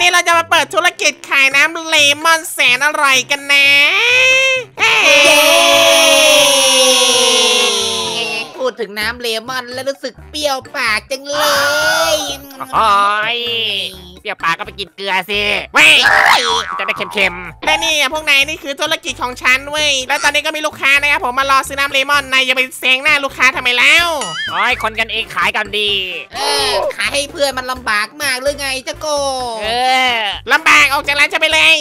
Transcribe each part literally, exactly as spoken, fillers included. นี้เราจะมาเปิดธุรกิจขายน้ำเลมอนแสนอร่อยกันนะพูดถึงน้ำเลมอนแล้วรู้สึกเปรี้ยวปากจังเลยโอ้ยเปรี้ยวปากก็ไปกินเกลือสิเว้ยจะได้เค็มๆและนี่พวกนายนี่คือธุรกิจของฉันเว้ยแล้วตอนนี้ก็มีลูกค้านะครับผมมารอซื้อน้ำเลมอนนายอย่าไปแซงหน้าลูกค้าทำไมแล้วโอ้ยคนกันเองขายกันดีเออขายให้เพื่อนมันลำบากมากเลยไงเจ้าโกเออลำบากออกจากร้านฉันไปเลย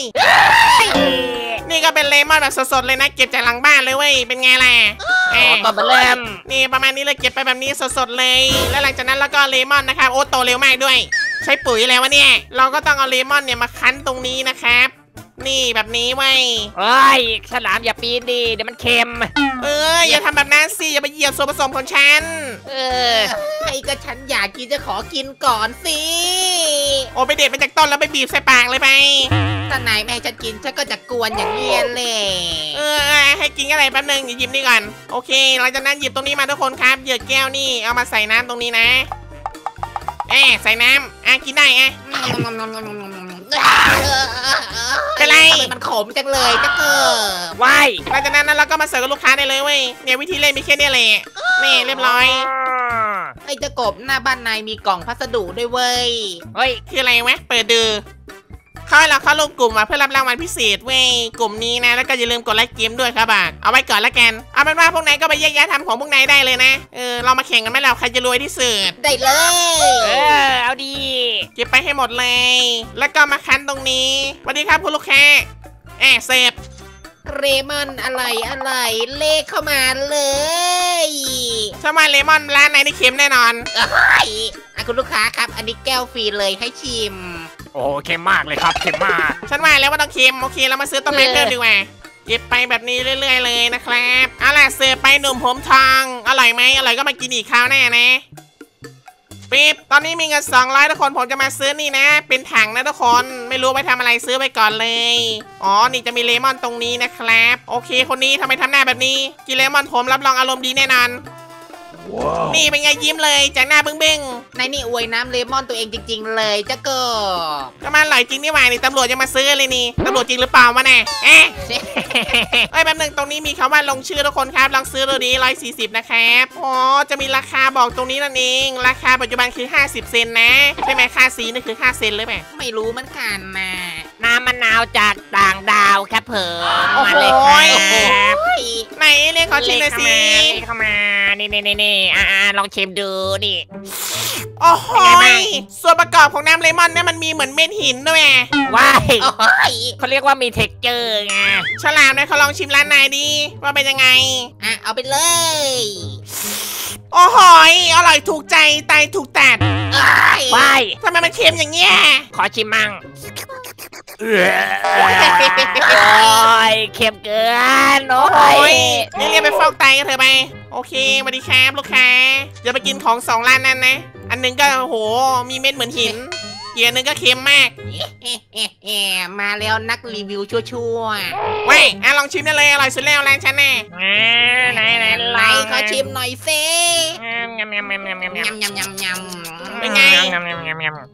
นี่ก็เป็นเลมอนแบบสดๆเลยนะเก็บจากหลังบ้านเลยเว้ยเป็นไงล่ะโอ้ตบเล่มนี่ประมาณนี้เลยเก็บไปแบบนี้สดๆเลยแล้วหลังจากนั้นแล้วก็เลมอนนะครับโอ้โตเร็วมากด้วยใช้ปุ๋ยแล้ววะเนี่ยเราก็ต้องเอาเลมอนเนี่ยมาคั้นตรงนี้นะครับนี่แบบนี้ไว้เอ้ยฉลามอย่าปีนดิเดี๋ยวมันเค็มเอออย่าทำแบบนั้นสิอย่าไปเหยียบส่วนผสมของฉันเออไอ้ก็ฉันอยากกินจะขอกินก่อนสิโอ้ไปเด็ดมาจากต้นแล้วไปบีบใส่ปากเลยไปถ้านายแม่ฉันกินฉันก็จะกวนอย่างเงี้ยเลยเออให้กินอะไรแป๊บนึงหยิบนี่ก่อนโอเคหลังจากนั้นหยิบตรงนี้มาทุกคนครับเหยือกแก้วนี่เอามาใส่น้ำตรงนี้นะเอ๊ะใส่น้ำอ่ะกินได้ไงเป็นไรมันขมจังเลยจ้าเกอไว้หลังจากนั้นเราก็มาเสิร์ฟกับลูกค้าได้เลยเว้ยเนี่ยวิธีเล่นมีแค่นี้แหละนี่เรียบร้อยไอ้เจ้ากบหน้าบ้านนายมีกล่องพัสดุด้วยเว้ยเฮ้ยคืออะไรวะเปิดดูเข้าเราเข้าร่วมกลุ่มมาเพื่อรับรางวัลพิเศษเว้ยกลุ่มนี้นะแล้วก็อย่าลืมกดไลค์เกมด้วยครับบ่าเอาไว้ก่อนละกันเอาเป็นว่าพวกนายก็ไปแยกย้ายทำของพวกนายได้เลยนะเออเรามาแข่งกันไหมเราใครจะรวยที่สุดได้เลยเออเอาดีเก็บไปให้หมดเลยแล้วก็มาคั้นตรงนี้สวัสดีครับคุณลูกค้าแอบเสพเลมอนอะไรอะไรเลขเข้ามาเลยทำไมเลมอนร้านไหนนี่เค็มแน่นอนเอ้ยคุณลูกค้าครับอันนี้แก้วฟรีเลยให้ชิมโอ้เค็มมากเลยครับเค็มมากฉันว่าแล้วว่าต้องเค็มโอเคเรามาซื้อต้นไม้เพิ่มดีกว่าเก็บไปแบบนี้เรื่อยๆเลยนะครับเอาล่ะเสิร์ฟไปหนุ่มผมทองอร่อยไหมอร่อยก็มากินอีกคราวแน่นะปิ๊บตอนนี้มีเงินสองร้อยทุกคนผมจะมาซื้อนี่นะเป็นถังนะทุกคนไม่รู้ไปทำอะไรซื้อไปก่อนเลยอ๋อนี่จะมีเลมอนตรงนี้นะครับโอเคคนนี้ทำไมทำหน้าแบบนี้กินเลมอนผมรับรองอารมณ์ดีแน่นอนนี่เป็นไงยิ้มเลยจากหน้าบึ้งบึ้งนายนี่อวยน้ำเลมอนตัวเองจริงๆเลยเจ้าเกอก็มันอร่อยจริงนี่หว่านี่ตำรวจยังมาซื้อเลยนี่ตำรวจจริงหรือเปล่าวะแน่เอ๊ะไอ้แป๊บนึงตรงนี้มีคำว่าลงชื่อทุกคนครับลองซื้อตัวนี้หนึ่งร้อยสี่สิบนะครับอ๋อจะมีราคาบอกตรงนี้นั่นเองราคาปัจจุบันคือห้าสิบเซนนะใช่ไหมค่าสีนี่คือห้าเซนเลยไหมไม่รู้เหมือนกันนะน้ำมะนาวจากต่างดาวครับเผอโอ้โหไหนเรียกขอชิมหน่อยสิเข้ามานี่นี่นี่อ่าลองชิมดูนี่โอ้โหส่วนประกอบของน้ำเลมอนเนี่ยมันมีเหมือนเม็ดหินด้วยว้ายเขาเรียกว่ามีเทคเจอร์ไงฉลามเนี่ยเขาลองชิมร้านนายดิว่าเป็นยังไงอ่ะเอาไปเลยโอ้โหอร่อยถูกใจไตถูกตัดว้ายทำไมมันเค็มอย่างเงี้ยขอชิมมั่งโอ้ยเค็มเกินโอ้ยนี่เรียกไปฟอกไตกันเถอะไปโอเคสวัสดีครับลูกค้าอย่าไปกินของสองร้านนั้นนะอันนึงก็โหมีเม็ดเหมือนหินอีกอันนึงก็เค็มมากมาแล้วนักรีวิวชั่วๆเว้ยอ่ะลองชิมได้เลยอร่อยสุดแล้วร้านฉันแน่ไหนไหนไหนขอชิมหน่อยสิยำยำยำยำยำยำยำยำยำเป็นไง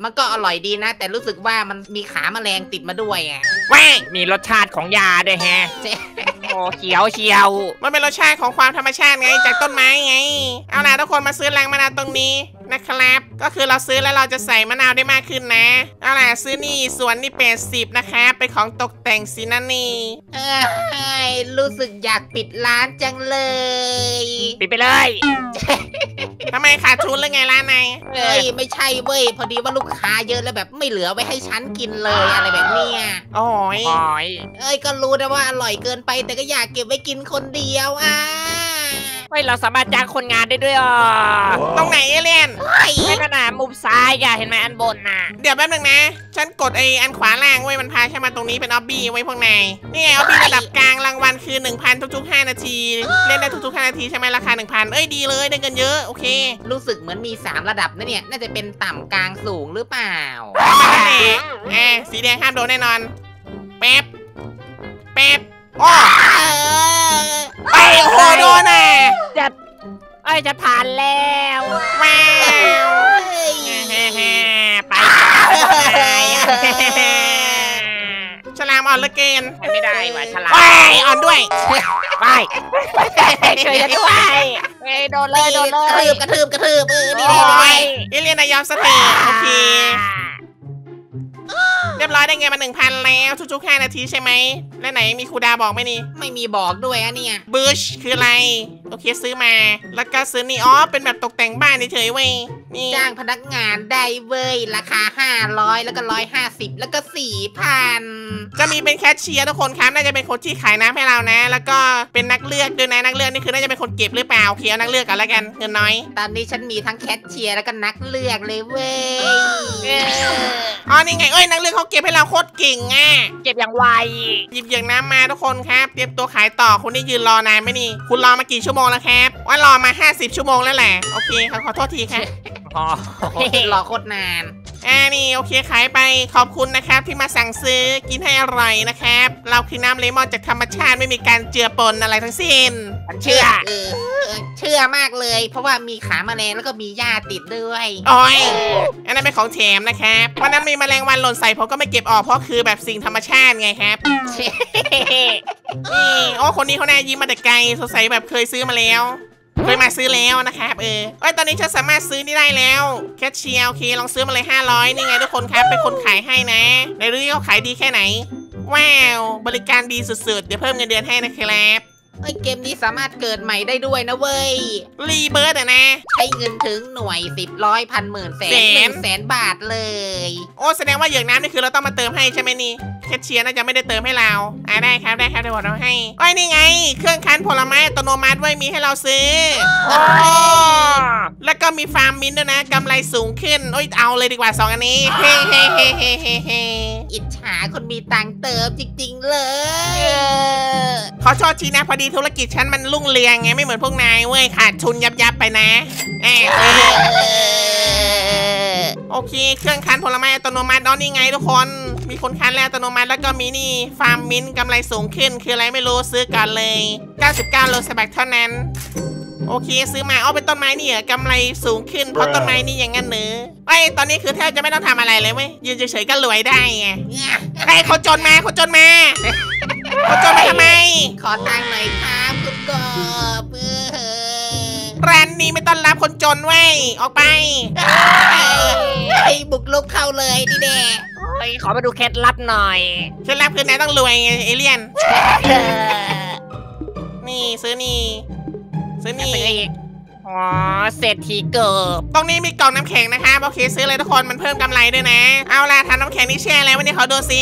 มันก็อร่อยดีนะแต่รู้สึกว่ามันมีขาแมลงติดมาด้วยอ่ะเว้ยมีรสชาติของยาด้วยแฮะโอ้เขียวเชียวมันเป็นรสชาติของความธรรมชาติไงจากต้นไม้ไงเอาล่ะทุกคนมาซื้อรังมะนาวตรงนี้นะครับก็คือเราซื้อแล้วเราจะใส่มะนาวได้มากขึ้นนะเอาล่ะซื้อนี่ส่วนนี่แปดสิบนะคะเป็นของตกแต่งสินะนี่เอ้ยรู้สึกอยากปิดร้านจังเลยปิดไปเลยทำไมขาดทุนแล้วไงร้านนายเอ้ยไม่ใช่เว้ยพอดีว่าลูกค้าเยอะแล้วแบบไม่เหลือไว้ให้ฉันกินเลยอะไรแบบเนี้ยโอ้ยเอ้ยก็รู้นะว่าอร่อยเกินไปแต่ก็อยากเก็บไว้กินคนเดียวอ่ะเราสามารถจ้างคนงานได้ด้วยอ๋อตรงไหนเอเลี่ยนแค่ขนาดมุมซ้ายอ่ะเห็นไหมอันบนน่ะเดี๋ยวแป๊บนึงนะฉันกดไออันขวาล่างไว้มันพาฉันมาตรงนี้เป็นออบบี้ไว้พวกนายนี่ไงออบบี้ระดับกลางรางวัลคือ หนึ่งพัน ทุกๆห้านาทีเล่นได้ทุกๆห้านาทีใช่ไหมราคา หนึ่งพัน เอ้ยดีเลยได้เงินเยอะโอเครู้สึกเหมือนมีสามระดับนะเนี่ยน่าจะเป็นต่ำกลางสูงหรือเปล่าแหมสีแดงห้ามโดนแน่นอนแป๊บแป๊บอ๋อไปโหโดนน่ะจะไอ้จะผ่านแล้วว้าวไป ฉลามอ่อนละเกนไม่ได้ว่ะฉลามอ่อนด้วยไปช่วยกันด้วยโดนเลยโดนเลยกระทืบกระทืบกระทืบนี่เลยอิเลียนายอมสติโอเคเรียบร้อยได้เงินมา หนึ่งพัน แล้วทุกๆห้านาทีใช่ไหมและไหนมีครูดาบอกไหมนี่ไม่มีบอกด้วยอะเนี่ยบูชคืออะไรโอเคซื้อมาแล้วก็ซื้อนี่อ๋อเป็นแบบตกแต่งบ้านเฉยๆเว้ยนี่จ้างพนักงานได้เว้ยราคาห้าร้อยแล้วก็หนึ่งร้อยห้าสิบแล้วก็ สี่พัน จะมีเป็นแคชเชียร์ทุกคนครับน่าจะเป็นคนที่ขายน้ำให้เรานะแล้วก็เป็นนักเลือกด้วยนะนักเลือกนี่คือน่าจะเป็นคนเก็บหรือเปล่าเขียวนักเลือกกันแล้วกันเงินน้อยตอนนี้ฉันมีทั้งแคชเชียร์แล้วก็นักเลือกเลยเว้ยอ๋อนี่ไงเอ้ยนักเลือกเขาเก็บให้เราโคตรเก่งอ่ะเก็บอย่างไวหยิบอย่างน้ำมาทุกคนครับเตรียมตัวขายต่อคุณนี่ยืนรอนานไหมนี่คุณรอมากี่ชั่วโมงแล้วครับว่ารอมาห้าสิบชั่วโมงแล้วแหละโอเคครับขอโทษทีครับรอโคตรนานอ่านี่โอเคขายไปขอบคุณนะครับที่มาสั่งซื้อกินให้อร่อยนะครับเราคือน้ำเลมอนจากธรรมชาติไม่มีการเจือปนอะไรทั้งสิ้นเชื่อเชื่อมากเลยเพราะว่ามีขาแมลงแล้วก็มีหญ้าติดด้วยอ๋อยอันนั้นเป็นของแถมนะครับวันนั้นมีแมลงวันหล่นใส่ผมก็ไม่เก็บออกเพราะคือแบบสิ่งธรรมชาติไงครับนี่โอ้คนนี้เขาน่ายิ้มมาแต่ไกลสงสัยแบบเคยซื้อมาแล้วเคยมาซื้อแล้วนะครับเออไอตอนนี้ฉันสามารถซื้อนี่ได้แล้วแคชเชียร์โอเคลองซื้อมาเลยห้าร้อยนี่ไงทุกคนครับเป็นคนขายให้นะในเรื่องเขาขายดีแค่ไหนว้าวบริการดีสุดๆเดี๋ยวเพิ่มเงินเดือนให้นะครับไอเกมนี้สามารถเกิดใหม่ได้ด้วยนะเว้ยรีเบิร์ดอะนะใช้เงินถึงหน่วยสิบร้อยพันหมื่นแสนหนึ่งแสนบาทเลยโอ้แสดงว่าอย่างนั้นนี่คือเราต้องมาเติมให้ใช่ไหมนี่แคชเชียร์น่าจะไม่ได้เติมให้เราอ่าได้ครับได้ครับเดี๋ยวเราให้โอ้ยนี่ไงเครื่องคั้นผลไม้อัตโนมัติไว้มีให้เราซื้อแล้วก็มีฟาร์มมินด้วยนะกำไรสูงขึ้นโอ้ยเอาเลยดีกว่าสองอันนี้เฮ้เฮ้เฮ้เฮ้เฮ้เฮ้อิจฉาคนมีตังเติมจริงๆเลยขอโทษทีนะพอดีธุรกิจฉันมันรุ่งเรืองไงไม่เหมือนพวกนายเว้ยขาดทุนยับยับไปนะแอบโอเคเครื่องคั้นผลไม้อัตโนมัติอ๋อนี่ไงทุกคนมีคนคั้นแล้วอัตโนมัติแล้วก็มีนี่ฟาร์มมิ้นกำไรสูงขึ้นคืออะไรไม่รู้ซื้อกันเลยเก้าสิบเก้าโลสแบกเท่านั้นโอเคซื้อมาเอาเป็นต้นไม้นี่เหรอกำไรสูงขึ้นเพราะต้นไม้นี่อย่างงั้นเนอะไอตอนนี้คือแทบจะไม่ต้องทำอะไรเลยเว้ยยืนเฉยๆก็รวยได้ไงไอเขาจนมาเขาจนมาเขาจนมาทำไมขอตังค์หน่อยครับคุณกบร้านนี้ไม่ต้อนรับคนจนเว้ยออกไปไอบุกลุกเข้าเลยดิเดขอมาดูเคล็ดลับหน่อยเคล็ดลับคือนายต้องรวยไงเอเลี่ยนนี่ซื้อนี่ซื้อนี่อ๋อเศรษฐีเกิบตรงนี้มีกล่องน้ำแข็งนะคะโอเคซื้อเลยทุกคนมันเพิ่มกำไรด้วยนะเอาล่ะทำน้ำแข็งนี่แช่แล้ววันนี้เขาดูซิ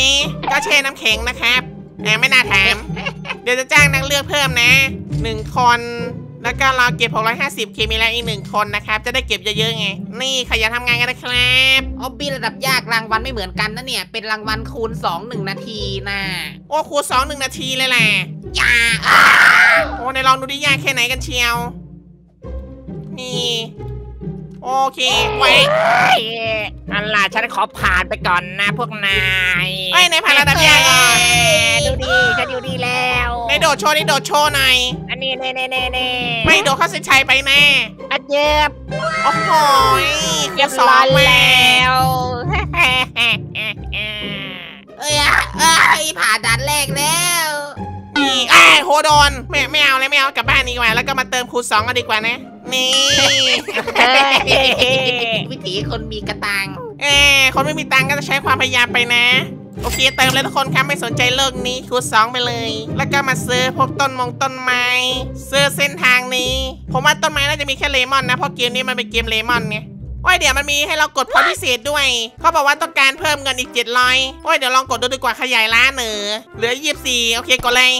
ก็แช่น้ำแข็งนะครับแหมไม่น่าแถมเดี๋ยวจะจ้างนักเลือกเพิ่มนะหนึ่งคนแล้วก็เราเก็บหกร้อยห้าสิบเคมีแล้วอีกหนึ่งคนนะครับจะได้เก็บเยอะๆไงนี่ขยันทำงานกันนะครับออบบี้ระดับยากรางวัลไม่เหมือนกันนะเนี่ยเป็นรางวัลคูณสอง หนึ่งนาทีนะโอ้คูณสอง หนึ่งนาทีเลยแหละยากโอ้ในลองดูดิยากแค่ไหนกันเชียวนี่โอเคไว้อันล่ะฉันขอผ่านไปก่อนนะพวกนายไอ้นายผ่านระดับยากก่อนดูดีฉันอยู่ดีแล้วนายโดดโชว์นายโดดโชว์หน่อยอันนี้เน่เน่เน่เน่ไม่โดดเข้าเส้นชัยไปแม่อัดเย็บโอ้โหเย็บสองแล้วเอ้ยเอ้ยผ่านด่านแรกแล้วนี่ไอ้โหดอนไม่ไม่เอาเลยไม่เอากลับบ้านดีกว่าแล้วก็มาเติมคูณสองกันดีกว่านะนี่วิถีคนมีกระตังเออคนไม่มีตังก็จะใช้ความพยายามไปนะโอเคเติมเลยทุกคนครับไม่สนใจเลิกนี้คูณสองไปเลยแล้วก็มาซื้อพวกต้นมงต้นไม้ซื้อเส้นทางนี้ผมว่าต้นไม้น่าจะมีแค่เลมอนนะเพราะเกมนี้มันเป็นเกมเลมอนไงโอ้ยเดี๋ยวมันมีให้เรากดพอพิเศษด้วยเขาบอกว่าต้องการเพิ่มเงินอีกเจ็ดร้อยโอ้ยเดี๋ยวลองกดดูดีกว่าขยายร้านเนอเหลือยี่สิบสี่โอเคกดเลย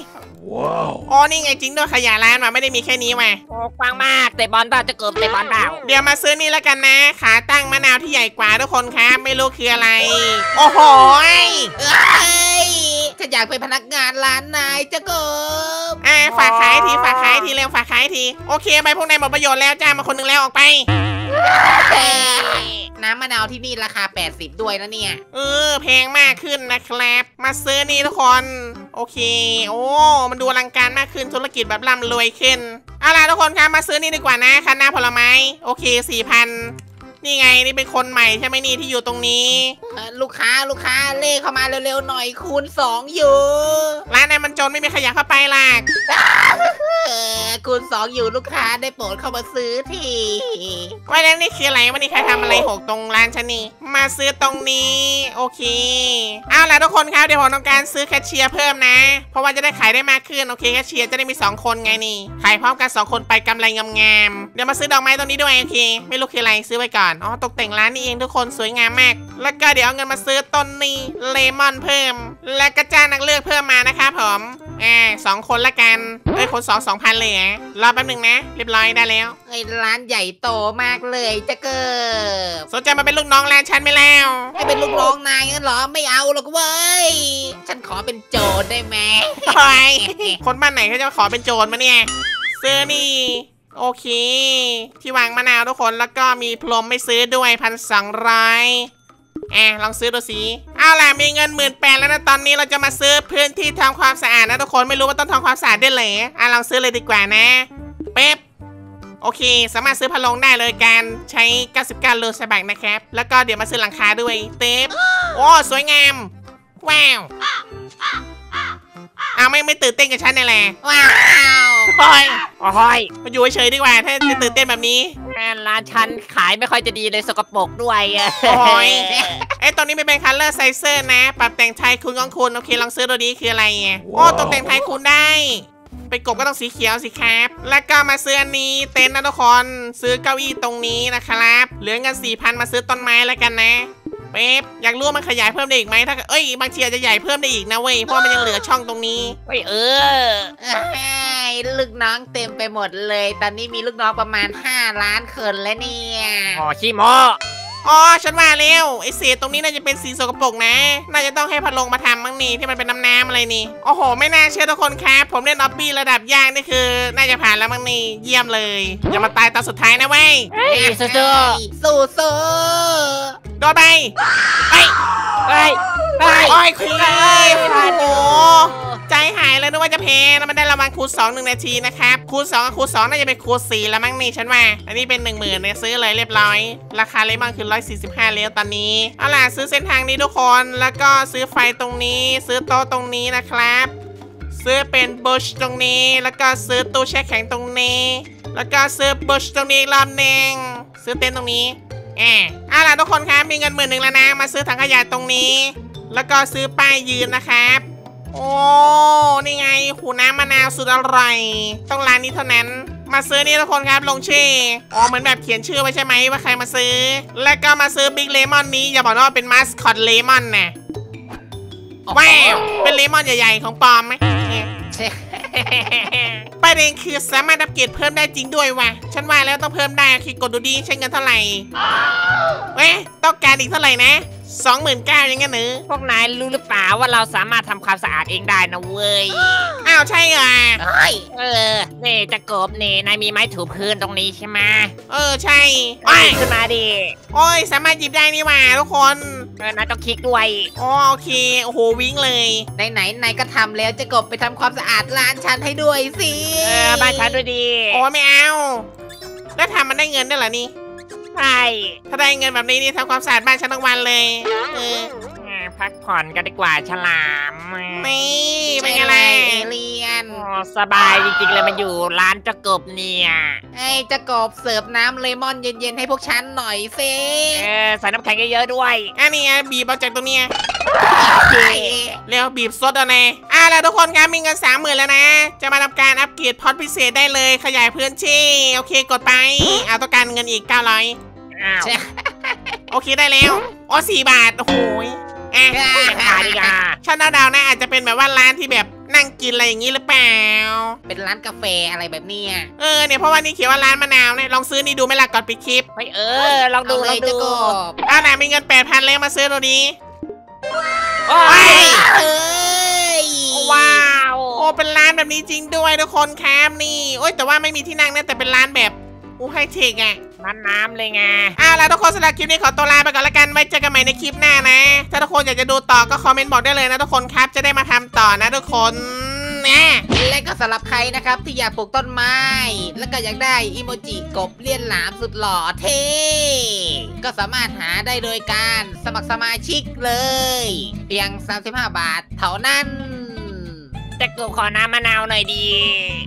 Wow. อ๋อนี่ไงจริงด้วยขยายร้านมาไม่ได้มีแค่นี้มาโอ้กว้างมากเตะบอลเปล่าจะเกิดเตะบอลเปล่าเดี๋ยวมาซื้อนี่แล้วกันนะขาตั้งมะนาวที่ใหญ่กว่าทุกคนครับไม่รู้คืออะไรโอ้โหเอ้ยฉันอยากเป็นพนักงานร้านนายจะเกิดอ่าฝากขายทีฝากขายทีเร็วฝากขายทีโอเคไปพวกนายหมดประโยชน์แล้วจ้ามาคนหนึ่งแล้วออกไปน้ำมะนาวที่นี่ราคาแปดสิบด้วยนะเนี่ยเออแพงมากขึ้นนะครับมาซื้อนี่ทุกคนโอเคโอ้มันดูอลังการมากขึ้นธุรกิจแบบร่ำรวยขึ้นเอาล่ะทุกคนครับมาซื้อนี่ดีกว่านะคันหน้าผลไม้โอเค สี่พัน นี่ไงนี่เป็นคนใหม่ใช่ไหมนี่ที่อยู่ตรงนี้ลูกค้าลูกค้าเล่เข้ามาเร็วๆหน่อยคูณสองอยู่ร้านไหนมันจนไม่มีขยะเข้าไปหรอกคูณสองอยู่ลูกค้าได้โปรดเข้ามาซื้อทีว่าแล้วนี่คืออะไรวันนี้ใครทำอะไรหกตรงร้านฉันนี่มาซื้อตรงนี้โอเคเอาล่ะทุกคนครับเดี๋ยวผมต้องการซื้อแคชเชียร์เพิ่มนะเพราะว่าจะได้ขายได้มากขึ้นโอเคแคชเชียร์จะได้มีสองคนไงนี่ขายพร้อมกันสองคนไปกำไรงามๆเดี๋ยวมาซื้อดอกไม้ตรงนี้ด้วยโอเคไม่รู้คืออะไรซื้อไปก่อนอ๋อตกแต่งร้านนี่เองทุกคนสวยงามมากแล้วก็เดี๋ยวเอาเงินมาซื้อต้นนี้เลมอนเพิ่มและก็จ้างนักเลือกเพิ่มมานะคะผมอ่าสองคนละกันเอ้ยคนสองสองพันเลยนะรอแป๊บหนึ่งนะเรียบร้อยได้แล้วไอ้ร้านใหญ่โตมากเลยจะเกิดสนใจมาเป็นลูกน้องร้านฉันไม่แล้วให้เป็นลูกน้องนายงั้นหรอไม่เอาหรอกเว้ยฉันขอเป็นโจรได้ไหมใครคนบ้านไหนเขาจะขอเป็นโจรมาเนี่ยเสื้อนี่โอเคที่วางมะนาวทุกคนแล้วก็มีพรมไม่ซื้อด้วยพันสองร้อยอ่ะลองซื้อดูสิเอาล่ะมีเงินหมื่นแปดแล้วนะตอนนี้เราจะมาซื้อพื้นที่ทำความสะอาดนะทุกคนไม่รู้ว่าต้องทำความสะอาดได้เลยอ่ะลองซื้อเลยดีกว่านะเป๊บโอเคสามารถซื้อพัดลมได้เลยการใช้เก้าสิบเก้าลูซาบักนะครับแล้วก็เดี๋ยวมาซื้อหลังคาด้วยเต๊บโอ้สวยงามว้าวเอาไม่ไม่ตื่นเต้นกับฉันแน่แหละว้าวโอ้ยโอ้ยมาอยู่เฉยดีกว่าถ้าจะตื่นเต้นแบบนี้ร้านฉันขายไม่ค่อยจะดีเลยสกปรกด้วยโอ้ยไอ้ตอนนี้ไม่เป็นคัลเลอร์ไซเซอร์นะปรับแต่งชายคุณของคุณโอเคลองซื้อตัวนี้คืออะไรโอ้ตกแต่งชายคุณได้ไปกบก็ต้องสีเขียวสิครับแล้วก็มาซื้ออันนี้เต็นท์นะทุกคนซื้อเก้าอี้ตรงนี้นะครับเหลือเงินสี่พันมาซื้อต้นไม้แล้วกันนะเป๊บอยากรู้มันขยายเพิ่มได้อีกไหมถ้าเอ้ยบางทีอาจจะใหญ่เพิ่มได้อีกนะเว้ยเพราะมันยังเหลือช่องตรงนี้เฮ้ยเออลูกน้องเต็มไปหมดเลยตอนนี้มีลูกน้องประมาณห้าล้านคนแล้วเนี่ยอ๋อชิโมอ๋อฉันว่าแล้วไอเศษตรงนี้น่าจะเป็นสีสกปรกนะน่าจะต้องให้พัดลมมาทำมั้งนี่ที่มันเป็นน้ำน้ำอะไรนี่โอ้โหไม่น่าเชื่อทุกคนครับผมเล่นออบบี้ระดับยากนี่คือน่าจะผ่านแล้วมั้งนี่เยี่ยมเลยอย่ามาตายตอนสุดท้ายนะเว้ยสู้สู้สู้โดนไปไปไปไปโอ้ยคุณโอ้ใจหายเลยนึกว่าจะเพลย์แล้วมันได้รางวัลคูณสองหนึ่งนาทีนะครับคูณสองกับคูณสองน่าจะเป็นคูณสี่แล้วมั้งนี่ฉันว่าอันนี้เป็นหนึ่งหมื่นเนี่ยซื้อเลยเรียบร้อยราคาเลมอนคือร้อยสี่สิบห้าเลมตอนนี้เอาล่ะซื้อเส้นทางนี้ทุกคนแล้วก็ซื้อไฟตรงนี้ซื้อโต๊ะตรงนี้นะครับซื้อเป็นบูชตรงนี้แล้วก็ซื้อตู้แช่แข็งตรงนี้แล้วก็ซื้อบูชตรงนี้รอบหนึ่งซื้อเต็นท์ตรงนี้แอบเอาล่ะทุกคนครับมีเงินหมื่นหนึ่งแล้วนะมาซื้อถังขยะตรงนี้แล้วก็ซื้อป้ายยืนนะครับโอ้นี่ไงหูน้ำมะนาวสุดอร่อยต้องร้านนี้เท่านั้นมาซื้อนี่ทุกคนครับลงชื่ออ๋อเหมือนแบบเขียนชื่อไว้ใช่ไหมว่าใครมาซื้อแล้วก็มาซื้อบิ๊กเลมอนนี้อย่าบอกว่าเป็นมาสคอตเลมอนนะแววเป็นเลมอนใหญ่ๆของปอมไหมประเด็นคือสามารถอัปเกรดเพิ่มได้จริงด้วยว่ะฉันว่าแล้วต้องเพิ่มได้คือกดดูดีใช้เงินเท่าไหร่เว้ยต้องการอีกเท่าไหร่นะสองหมื่นเก้าอย่างเงี้ยหนูพวกนายรู้หรือเปล่าว่าเราสามารถทำความสะอาดเองได้นะเว้ยอ้าวใช่เหรอเออนี่จะกบนี่นายมีไม้ถูพื้นตรงนี้ใช่ไหมเออใช่ไปขึ้นมาดิโอ้ยสามารถหยิบได้นี่ว่ะทุกคนเออนายต้องคลิกด้วยอ๋อโอเคโอ้โหวิ่งเลยไหนไหนนายก็ทำแล้วจะกบไปทำความสะอาดร้านฉันให้ด้วยสิเออบ้านฉันด้วยดีโอ้ไม่เอาแล้วทำมันได้เงินได้เหรอนี่ใช่ถ้าได้เงินแบบนี้นี่ทำความสะอาดบ้านฉันทั้งวันเลยเออพักผ่อนกันดีกว่าฉลามนี่เป็นไงล่ะเอเลียนสบายจริงๆเลยมันอยู่ร้านจะกบเนี่ยไอ้จะกบเสิร์ฟน้ำเลมอนเย็นๆให้พวกฉันหน่อยสิเออใส่น้ำแข็งเยอะๆด้วยอันนี้บีบเอาจากตัวเนี้ยแล้วบีบซดเอาแน่อ่ะแล้วทุกคนครับมีเงินสามหมื่นแล้วนะจะมาทำการอัปเกรดพอดพิเศษได้เลยขยายพื้นที่โอเคกดไปเอาต้องการเงินอีกเก้าร้อยโอเคได้แล้วอ๋อสี่บาทโอ้โหอ่ะฉันเดาๆนะอาจจะเป็นแบบว่าร้านที่แบบนั่งกินอะไรอย่างนี้หรือเปล่าเป็นร้านกาแฟอะไรแบบนี้เออเนี่ยเพราะว่านี่เขียนว่าร้านมะนาวเนี่ยลองซื้อนี่ดูไหมล่ะก่อนปิดคลิปไปเออลองดูลองดูเอาหน่ามีเงินแปดพันแล้วมาซื้อตัวนี้โอ้ยว้าวโอ้เป็นร้านแบบนี้จริงด้วยทุกคนครับนี่โอ้ยแต่ว่าไม่มีที่นั่งนะแต่เป็นร้านแบบอู้ไฮเทคไงร้านน้ำเลยไงอ้าวแล้วทุกคนสำหรับคลิปนี้ขอตัวลาไปก่อนละกันไว้เจอกันใหม่ในคลิปหน้านะถ้าทุกคนอยากจะดูต่อก็คอมเมนต์บอกได้เลยนะทุกคนครับจะได้มาทำต่อนะทุกคนและก็สำหรับใครนะครับที่อยากปลูกต้นไม้แล้วก็อยากได้อิโมจิกบเลี้ยนหลามสุดหล่อเท่ ก็สามารถหาได้โดยการสมัครสมาชิกเลยเพียงสามสิบห้าบาทเท่านั้นแต่กูขอน้ำมะนาวหน่อยดี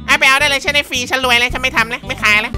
อ่ะไปเอาได้เลยฉันได้ฟรีฉันรวยเลยฉันไม่ทำเลยไม่ขายเลย